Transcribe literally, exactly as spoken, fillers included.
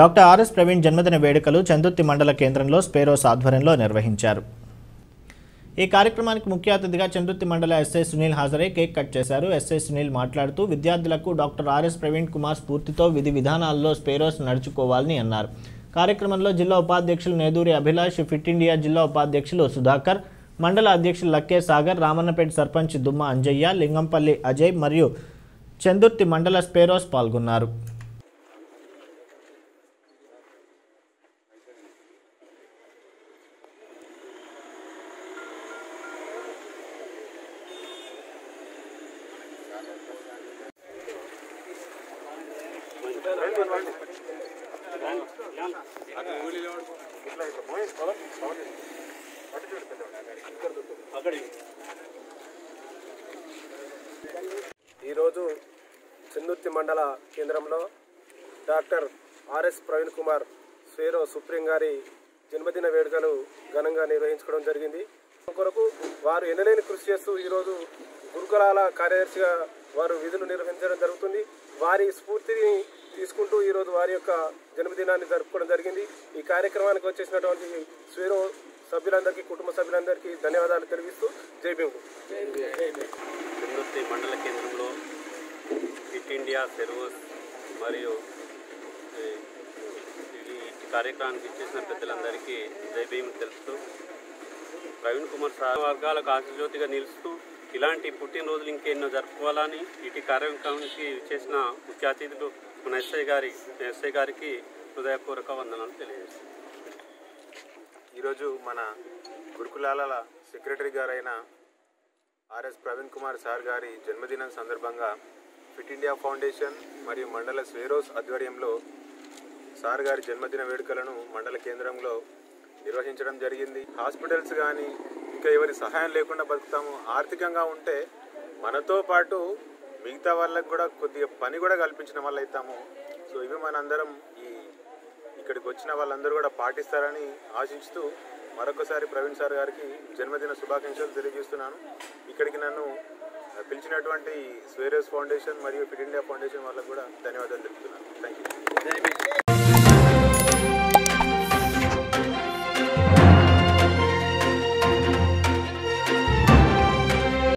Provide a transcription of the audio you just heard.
Doctor RS Praveen జన్మదిన వేడుకలు చందూర్తి మండల కేంద్రంలో స్పెరోస్ ఆధ్వర్యంలో నిర్వహించారు। ఈ కార్యక్రమానికి ముఖ్య అతిథిగా చందూర్తి మండల ఎస్ఐ సునీల్ హాజర్ కేక్ కట్ చేశారు। ఎస్ఐ సునీల్ మాట్లాడుతూ విద్యార్థులకు డాక్టర్ ఆర్ఎస్ ప్రవీణ్ కుమార్ స్ఫూర్తితో విధి విధానాల్లో స్పెరోస్ నడుచుకోవాలని అన్నారు। కార్యక్రమంలో జిల్లా ఉపాధ్యక్షులు నేదూరి అభిలాష్, ఫిట్ ఇండియా జిల్లా ఉపాధ్యక్షులు సుధాకర్, మండల అధ్యక్షులు లखे సాగర్ రామన్నపేట సర్పంచ్ దుమ్మ అంజయ్య, లింగంపల్లి అజయ్ మరియు చందూర్తి మండల స్పెరోస్ పాల్గొన్నారు। ఈరోజు చందూర్తి మండల కేంద్రంలో doctor RS Praveen Kumar Swaero supreme గారి జన్మదిన వేడుకలు ఘనంగా నిర్వహించుకోవడం జరిగింది। కొరకు వారు ఎనలేని కృషి చేస్తూ ఈరోజు గురుకులాల కార్యదర్శిగా వారు విధులు నిర్వహించడం జరుగుతుంది। వారి స్ఫూర్తిని తీసుకుంటూ ఈరోజు వారి యొక్క జన్మదినాన్ని జరుపుకోవడం జరిగింది। ఈ కార్యక్రమానికి వచ్చేసినటువంటి స్వేరో సభ్యులందరికీ, కుటుంబ సభ్యులందరికీ ధన్యవాదాలు తెలియజేస్తూ జై భీమ్। చందూర్తి మండల కేంద్రంలో ఫిట్ ఇండియా, స్పెరోస్ మరియు ఈ కార్యక్రమానికి ఇచ్చేసిన పెద్దలందరికీ జై భీమ్ తెలుపుతూ ప్రవీణ్ కుమార్ సార్ వర్గాలకు ఆశజ్యోతిగా నిలుస్తూ ఇలాంటి పుట్టినరోజులు ఇంకెన్నో జరుపుకోవాలని ఇటు కార్యక్రమానికి చేసిన ముఖ్య అతిథులు మన ఎస్ఐ గారి ఎస్ఐ గారికి హృదయపూర్వక వందనాలు తెలియజేస్తాను। ఈరోజు మన గురుకులాల సెక్రటరీ గారైన ఆర్ఎస్ ప్రవీణ్ కుమార్ సార్ గారి జన్మదినం సందర్భంగా ఫిట్ ఇండియా ఫౌండేషన్ మరియు మండల స్పెరోస్ ఆధ్వర్యంలో సార్ గారి జన్మదిన వేడుకలను మండల కేంద్రంలో నిర్వహించడం జరిగింది। హాస్పిటల్స్ కానీ ఇంకా ఎవరి సహాయం లేకుండా బతుకుతాము, ఆర్థికంగా ఉంటే మనతో పాటు మిగతా వాళ్ళకు కూడా కొద్దిగా పని కూడా కల్పించిన వాళ్ళు అవుతాము। సో ఇవి మనందరం ఈ ఇక్కడికి వచ్చిన వాళ్ళందరూ కూడా పాటిస్తారని ఆశిస్తూ మరొకసారి ప్రవీణ్ సార్ గారికి జన్మదిన శుభాకాంక్షలు తెలియజేస్తున్నాను। ఇక్కడికి నన్ను పిలిచినటువంటి స్పెరోస్ ఫౌండేషన్ మరియు ఫిట్ ఇండియా ఫౌండేషన్ వాళ్ళకు కూడా ధన్యవాదాలు తెలుపుతున్నాను।